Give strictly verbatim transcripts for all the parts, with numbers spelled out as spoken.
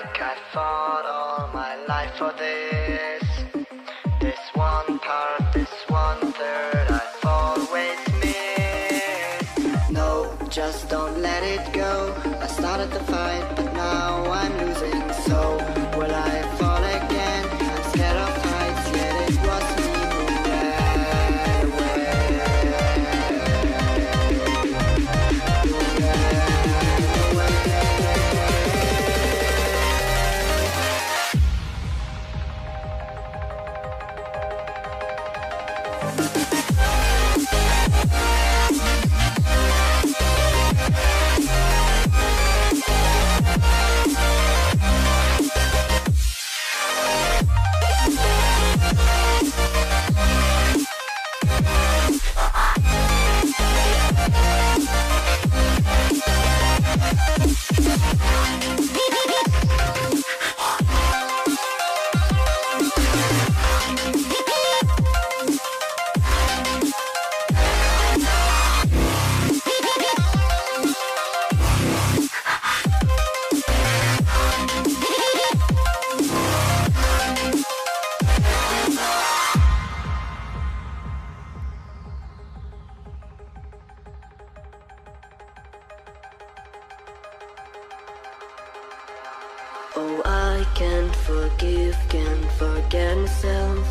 like I fought all my life for this. This one part, this one third I've always missed. No, just don't let it go. I started the fight, but now I'm losing. So will I fall again? I'm scared of heights, yet it was me who ran away. Oh, I can't forgive, can't forget myself.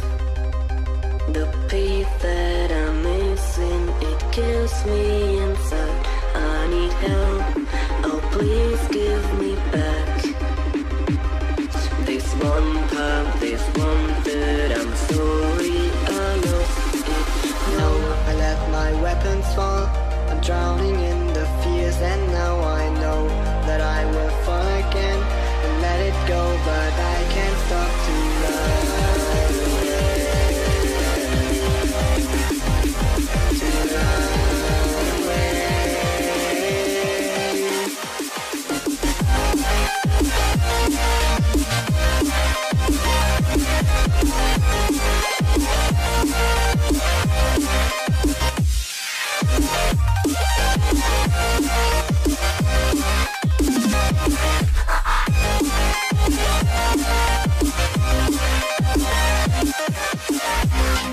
The peace that I'm missing, it kills me inside. I need help, oh please give me back. This one part, this one third, I'm sorry I lost it. No, I let my weapons fall. I'm drowning in the fears, and now I know that I will fall again. Let it go, but I can't stop to run, to run away. Thank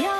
you.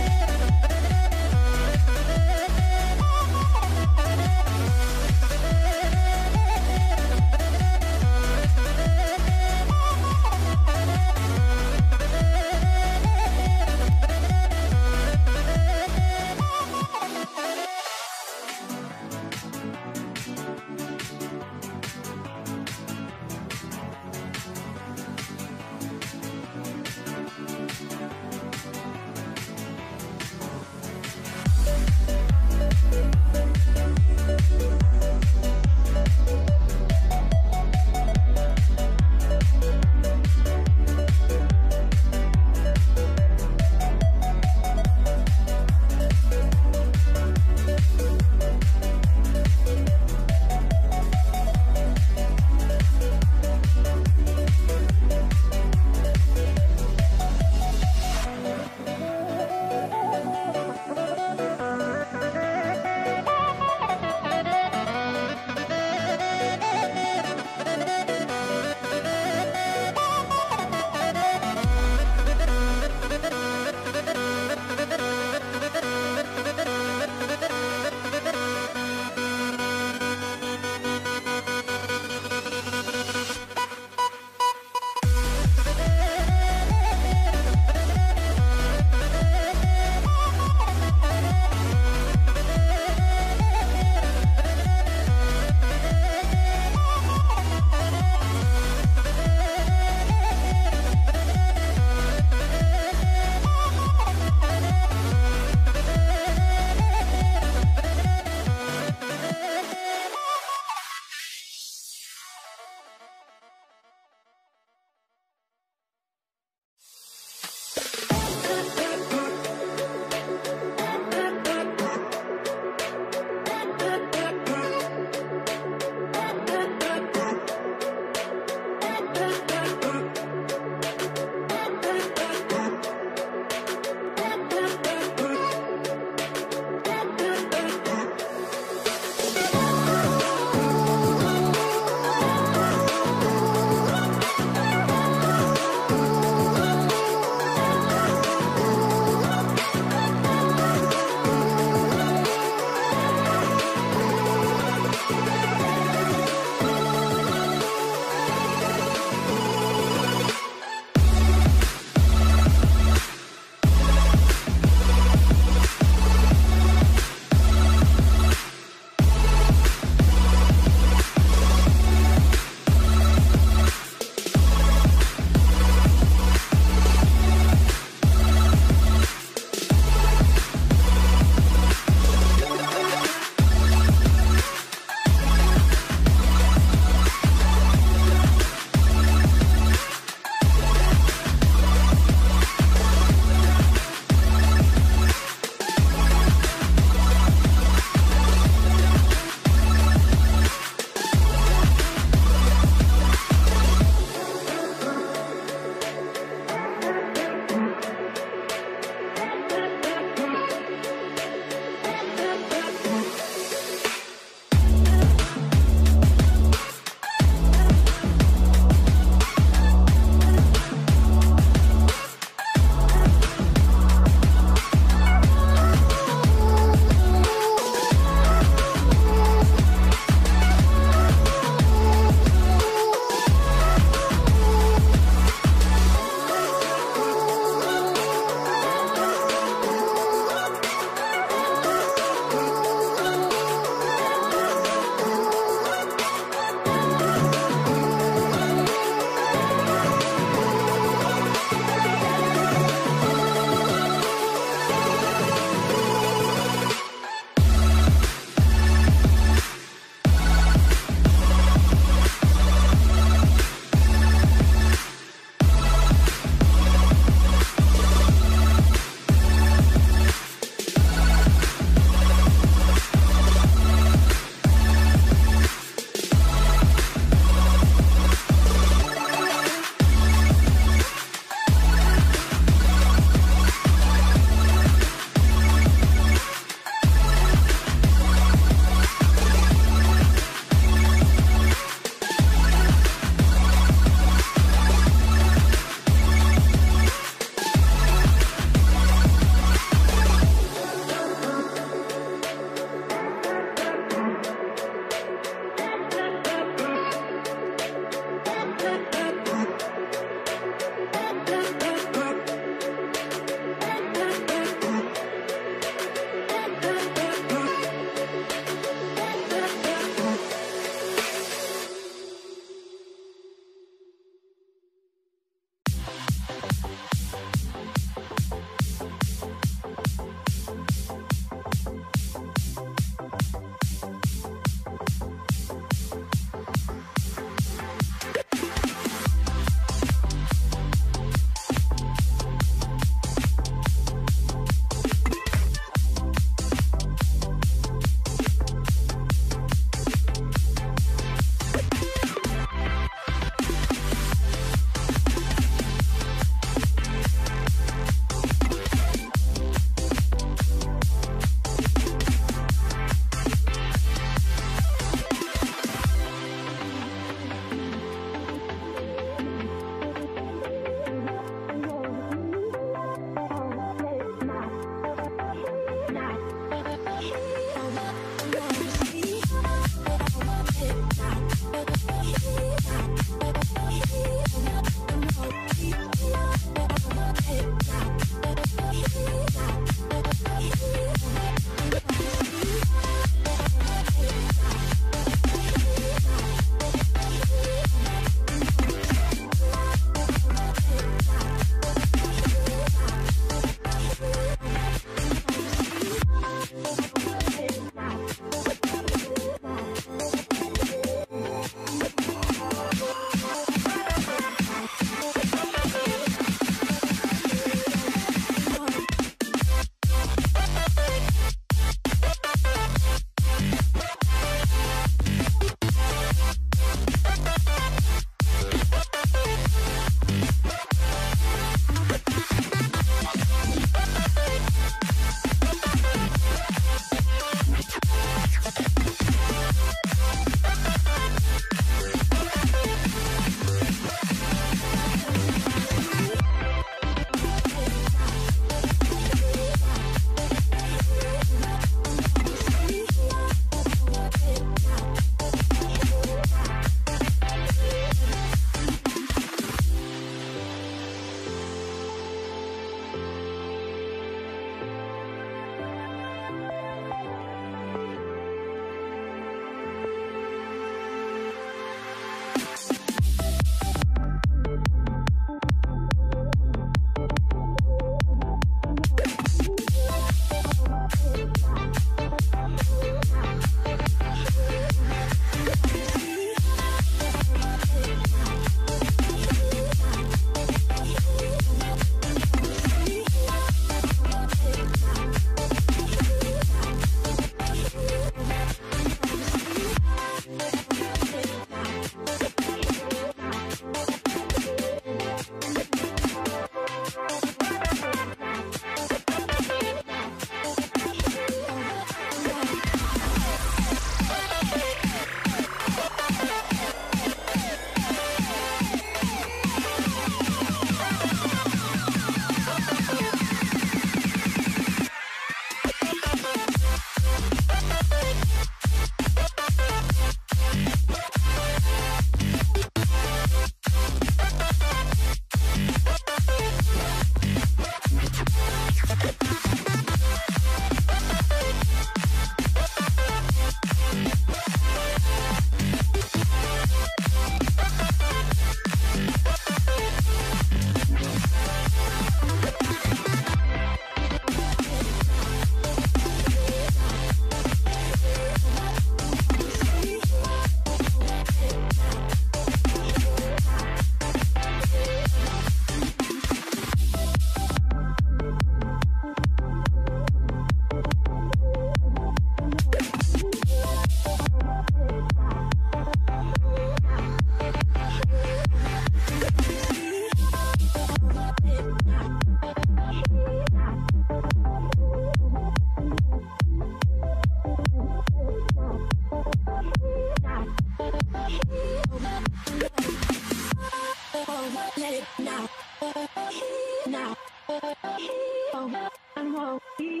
now. Oh, and won't be.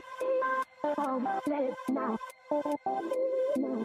Oh, live now. No.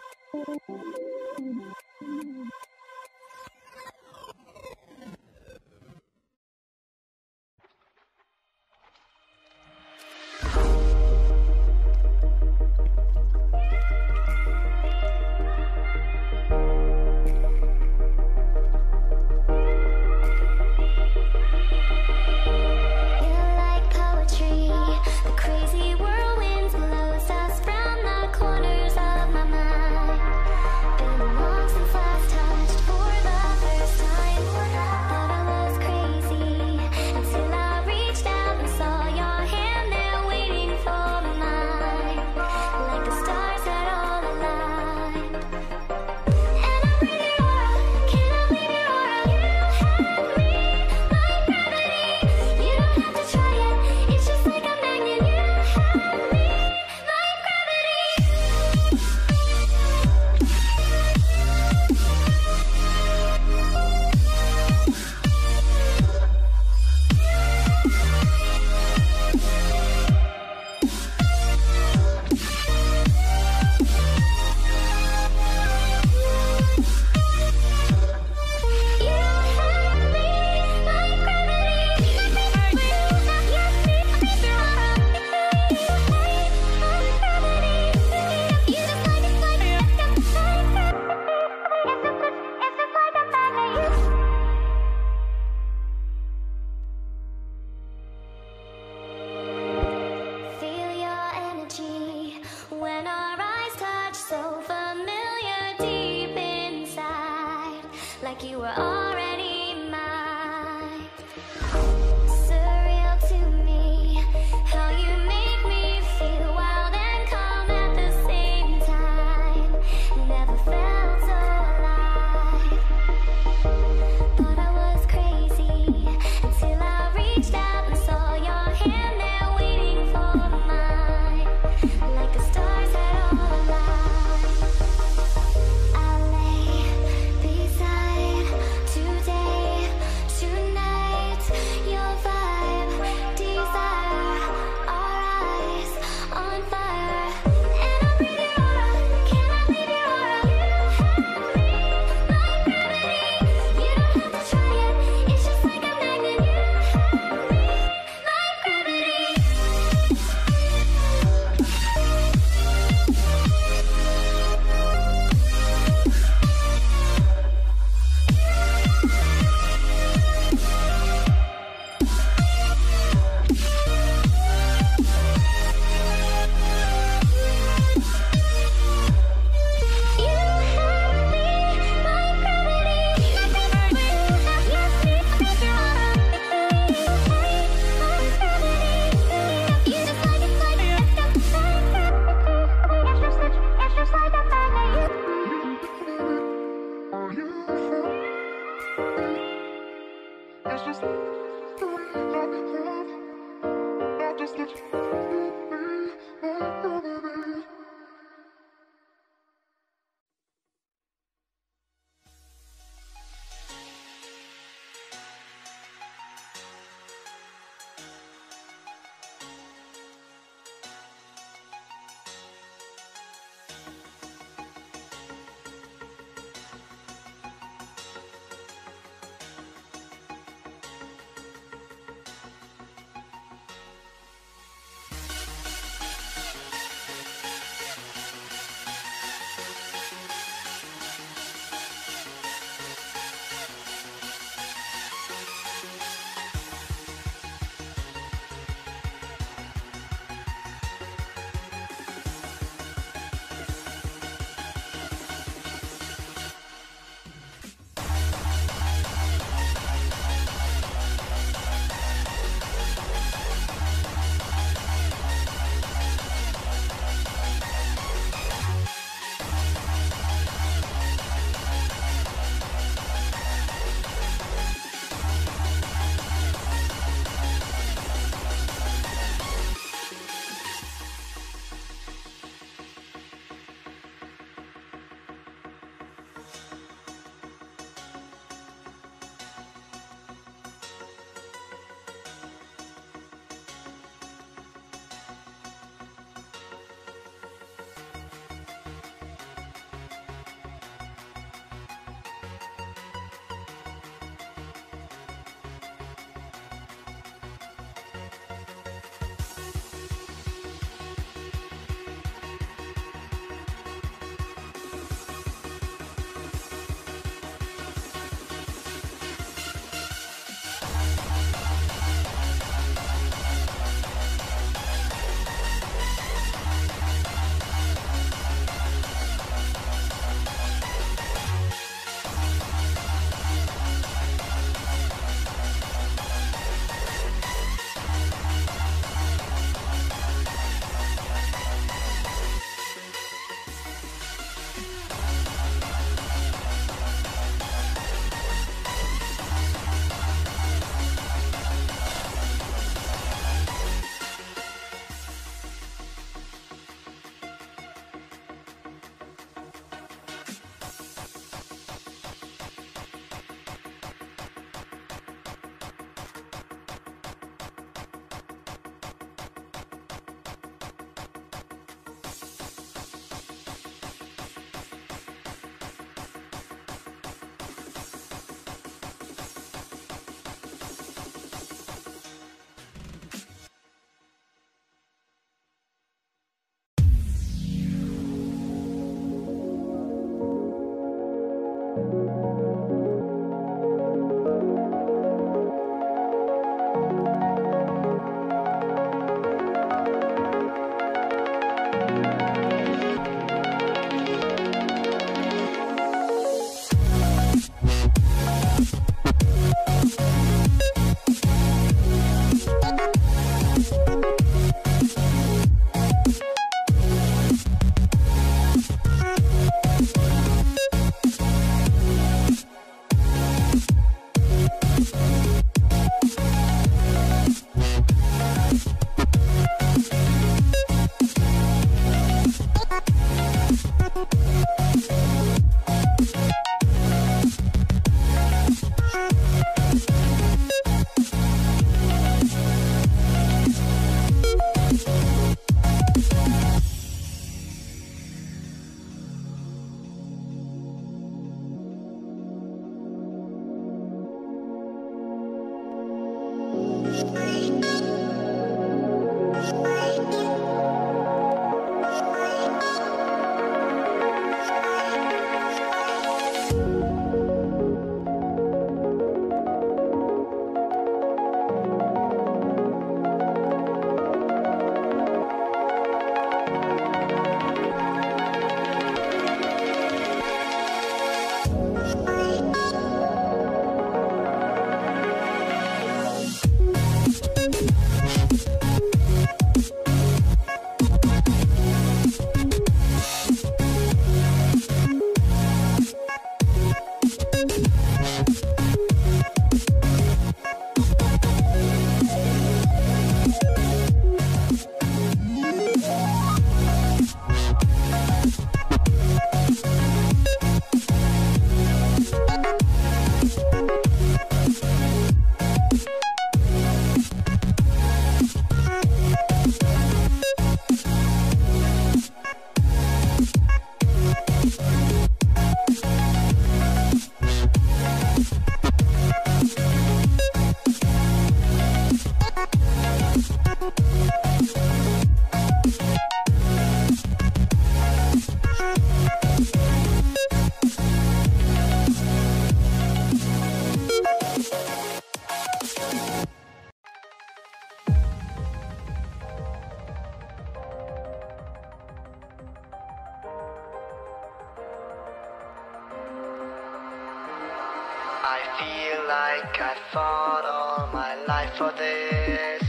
like I fought all my life for this.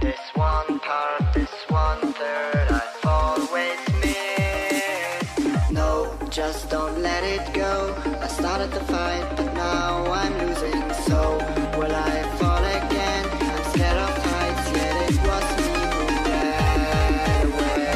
This one part, this one third I've always missed. No, just don't let it go. I started the fight, but now I'm losing. So will I fall again? I'm scared of heights, yet it was me who ran away.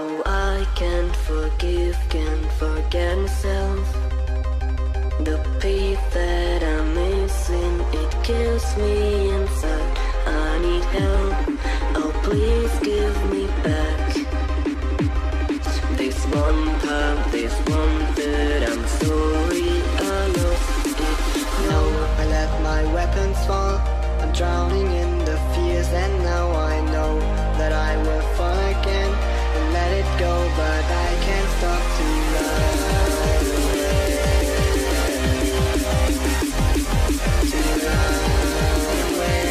Oh, I can't forgive, can't forget myself. The peace that I'm missing, it kills me inside. I need help, oh please give me back. This one time, this one that I'm sorry I lost it. No, I let my weapons fall. I'm drowning in the fears and now I know that I will fall again. Let it go, but I can't stop to run, to run away.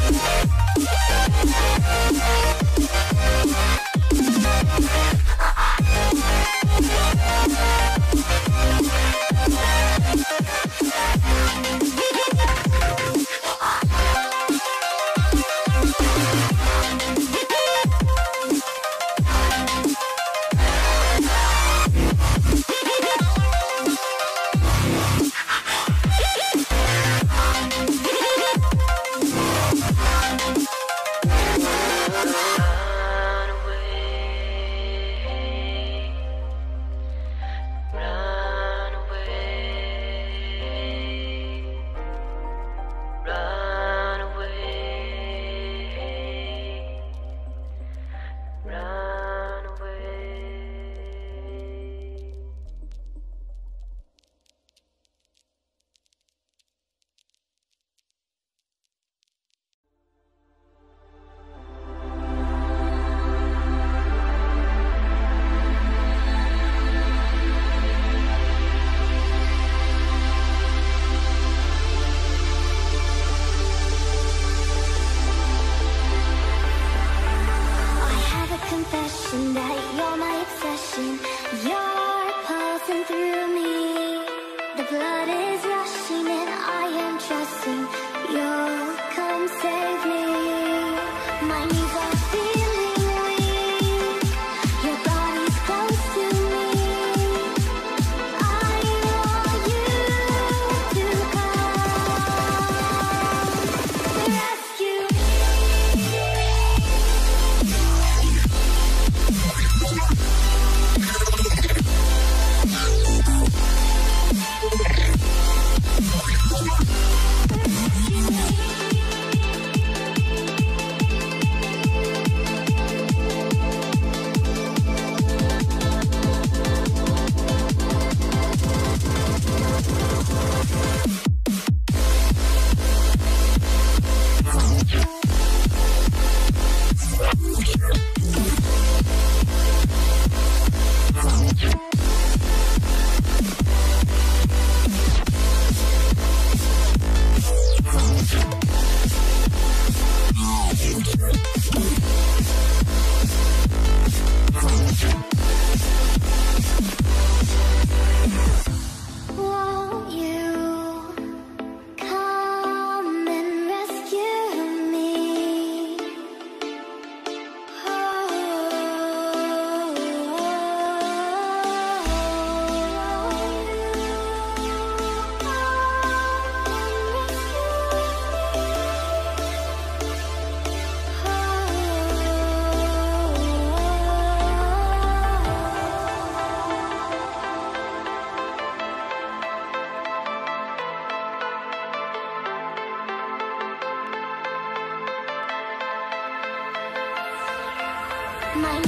We'll be right back. Bye.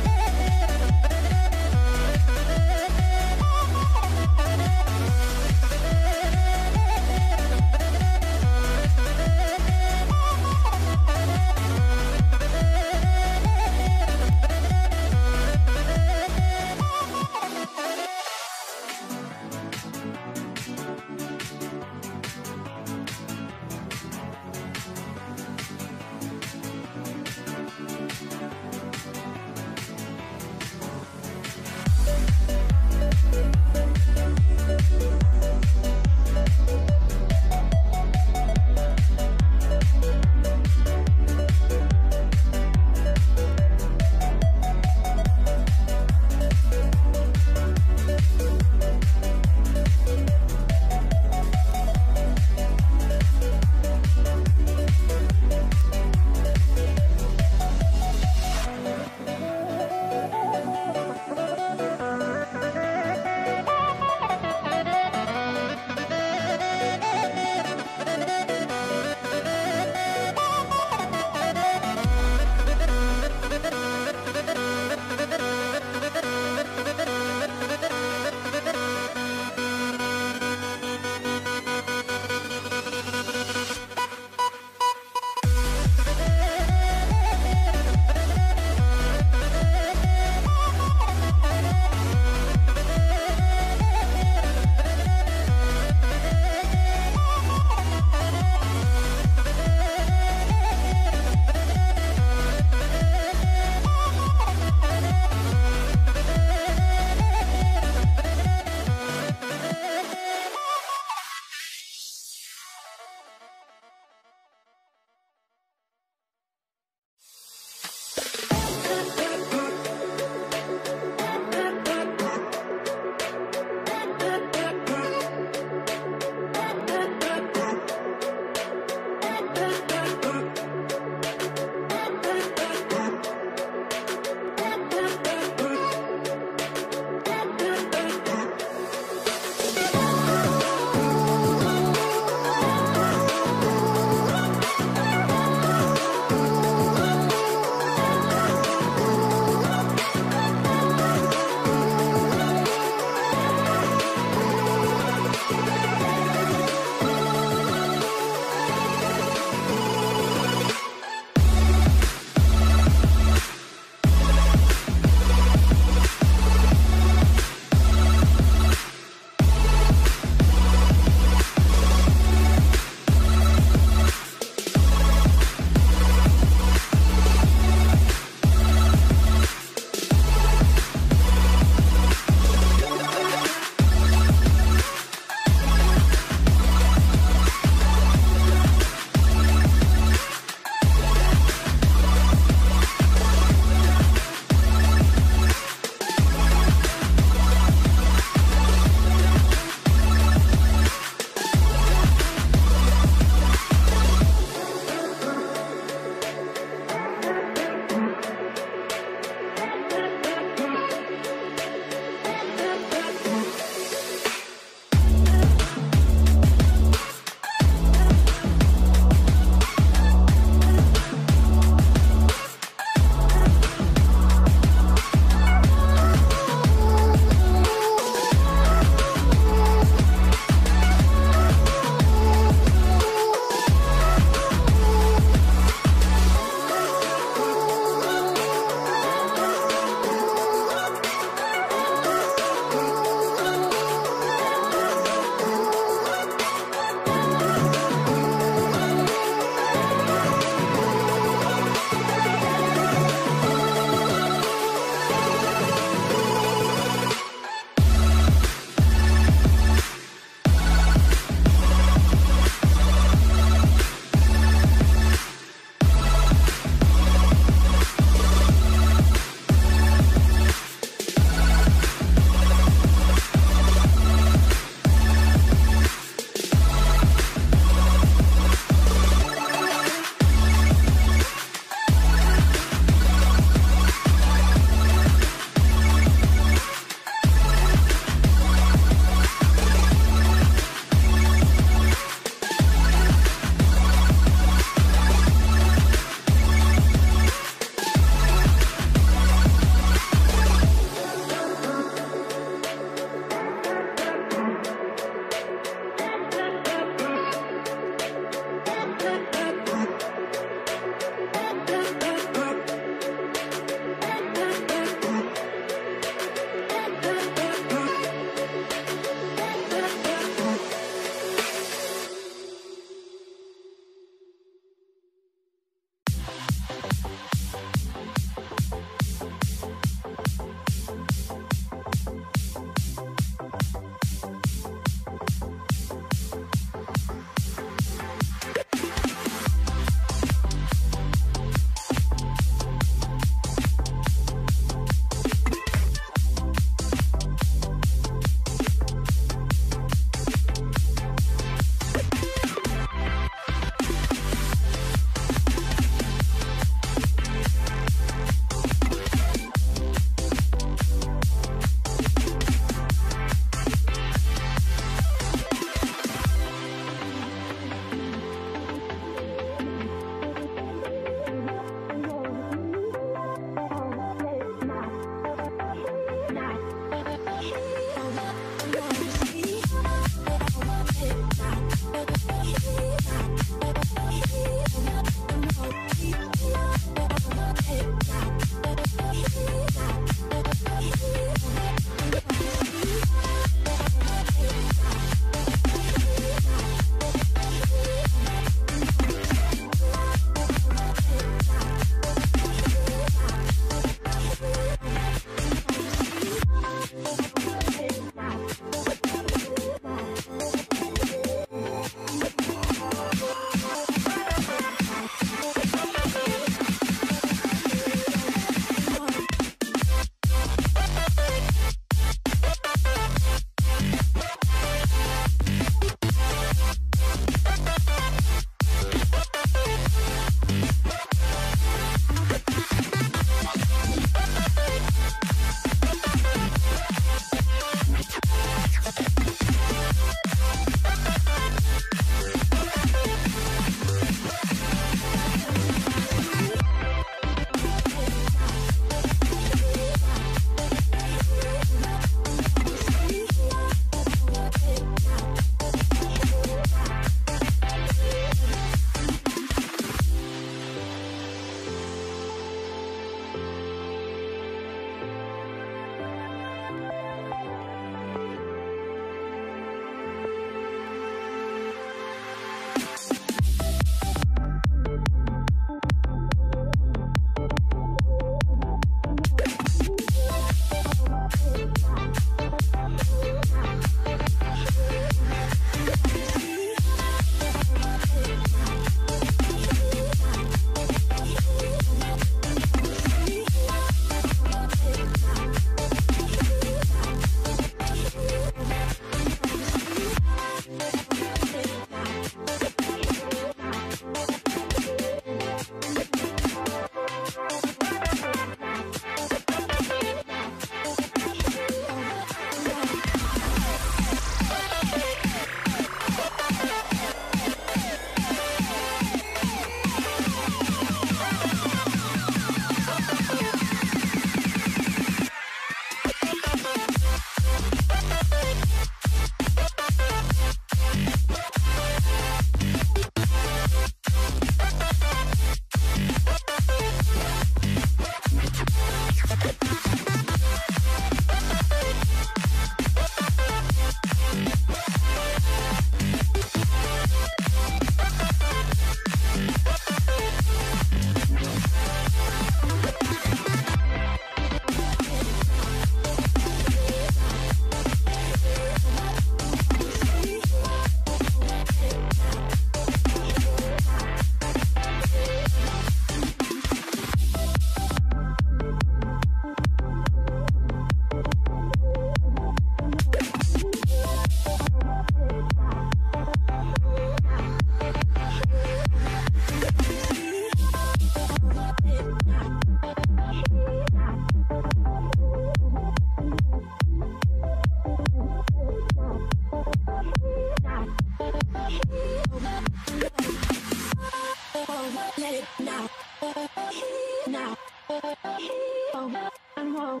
now. Home and home.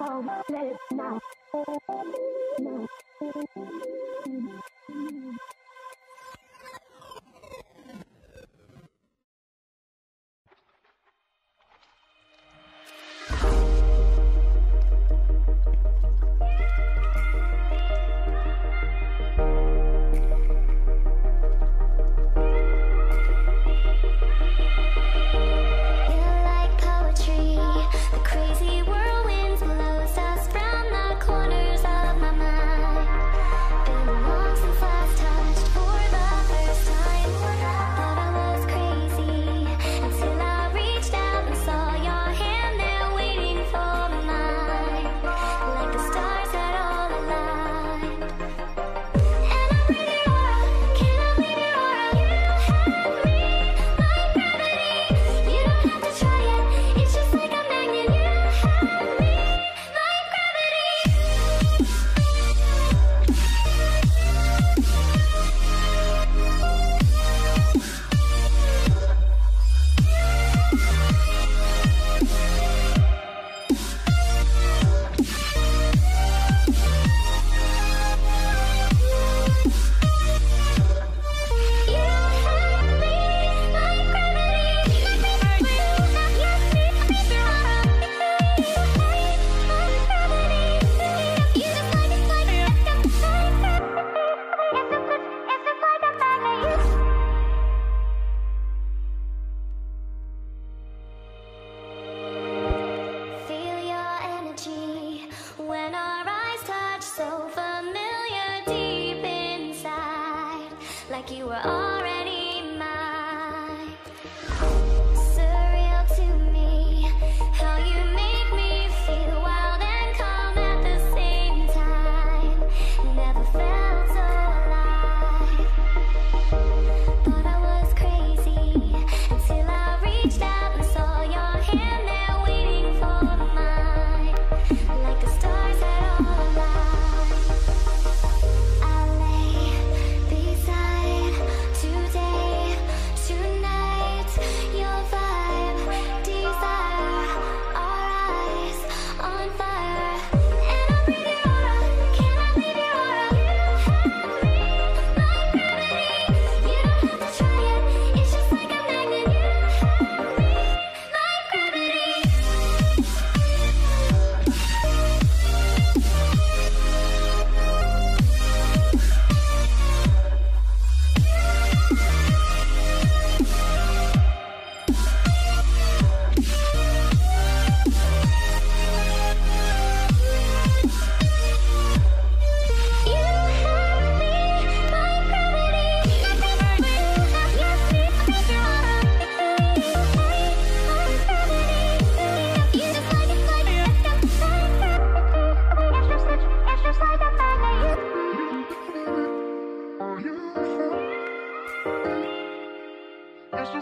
Home, live now.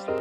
No.